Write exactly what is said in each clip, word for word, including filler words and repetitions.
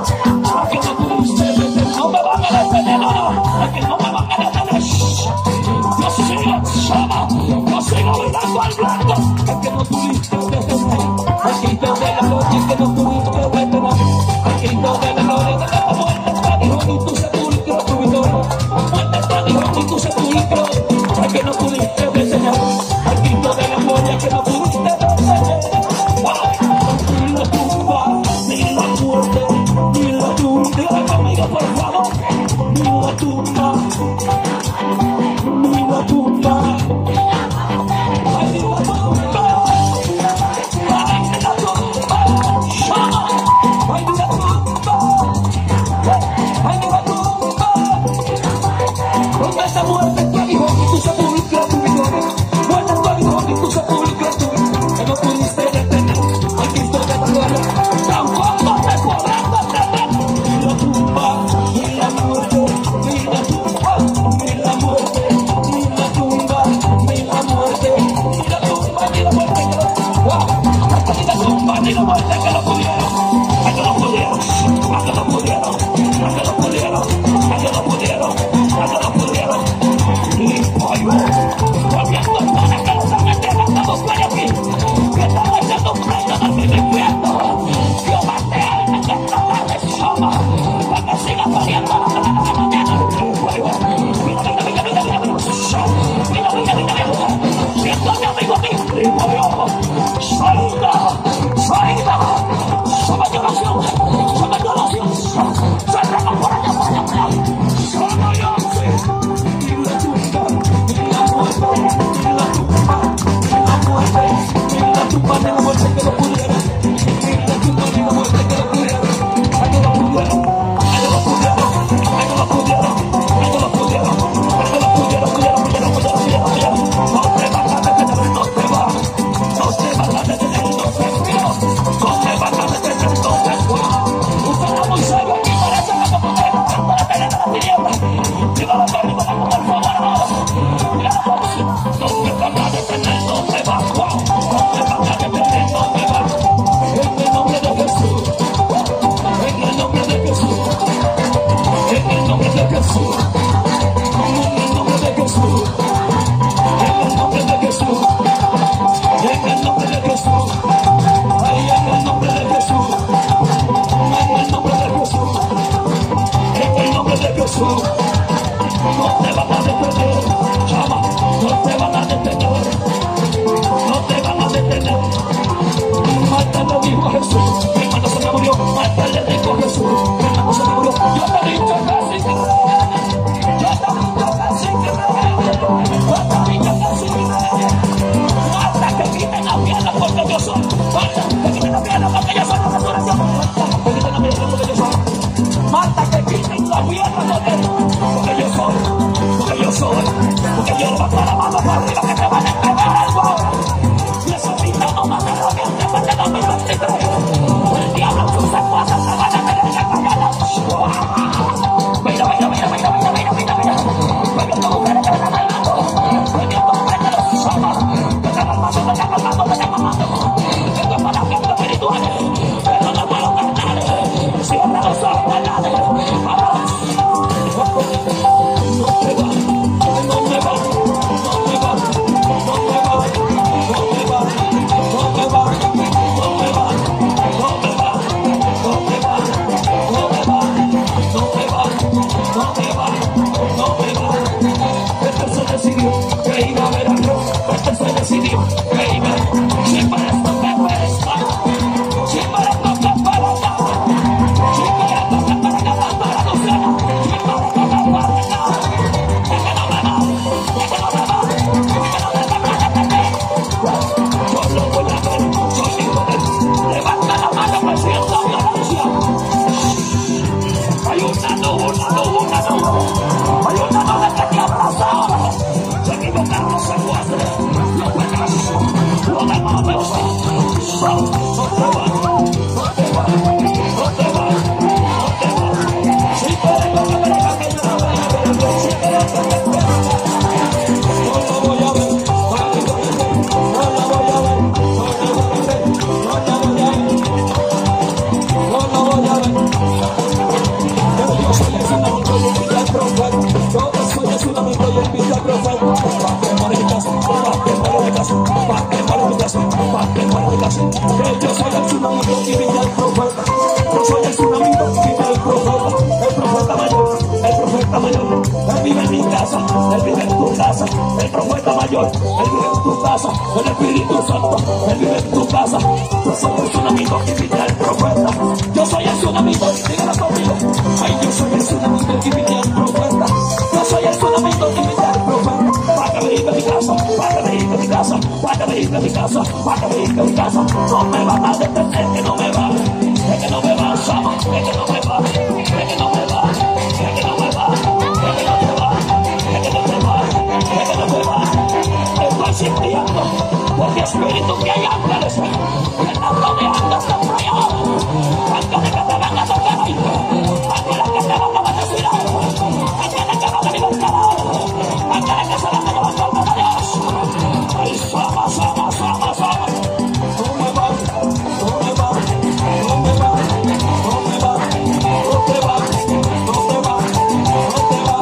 We'll be right back. casa, el profeta mayor, él vive en tu casa, el Espíritu Santo, él vive en tu casa. Yo soy el tsunamito que invité al profeta, yo soy el tsunamito, dígalo conmigo. Ay, yo soy el tsunamito que invité al profeta, yo soy el tsunamito que invité al profeta. Para venir de mi casa, para venir de mi casa, para venir de mi casa, para venir de mi casa. No me va a detener, que no me va, es que no me va, sama, es que no me va, es que no me va, es que no me va. Porque espíritu que hay ángeles en la donde andas tan fallado, ángeles que te van a tocar, ángeles que te van a bendecir, ángeles que van a libertar, ángeles que se van a llevar todo de Dios. Ay, sama, sama, sama, sama. No me va, no me va, no me va, no me va, no te va, no te va, no te va, no te va.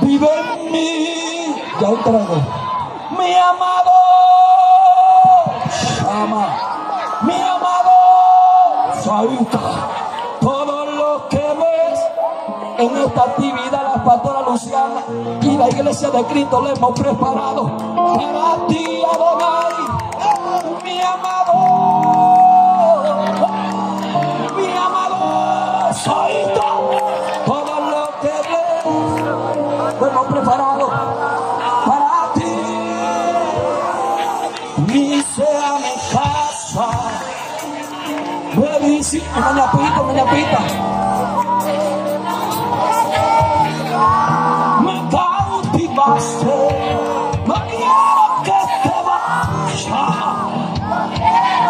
Vive en mí, ya un trago, mi amado, ama, mi amado, salta. Todo lo que ves en esta actividad, la pastora Luciana y la iglesia de Cristo le hemos preparado para ti, Adonai. Berisik, menyapita, menyapita. Mengkau tibaste, mengira que te vaya.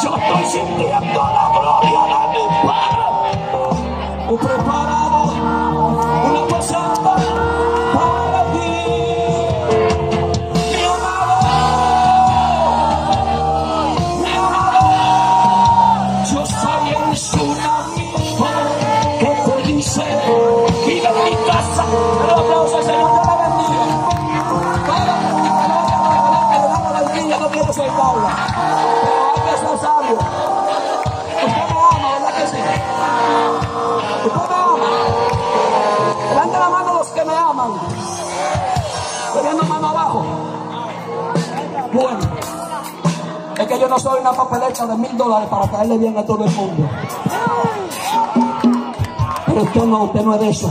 Yo estoy sintiendo la gloria de mi Padre. He preparado una posada para ti, mi amado, mi amado. Yo soy el tsunami que te dice, quita mi casa. Un aplauso al Señor de la bendición. Para la bendición, no quiero ser Paula. Hay que ser sabio. Usted me ama, ¿verdad que sí? Usted me ama. Levanta la mano los que me aman. Poniendo mano abajo. Bueno, es que yo no soy una papelecha de mil dólares para caerle bien a todo el mundo. Pero usted no, usted no es de eso.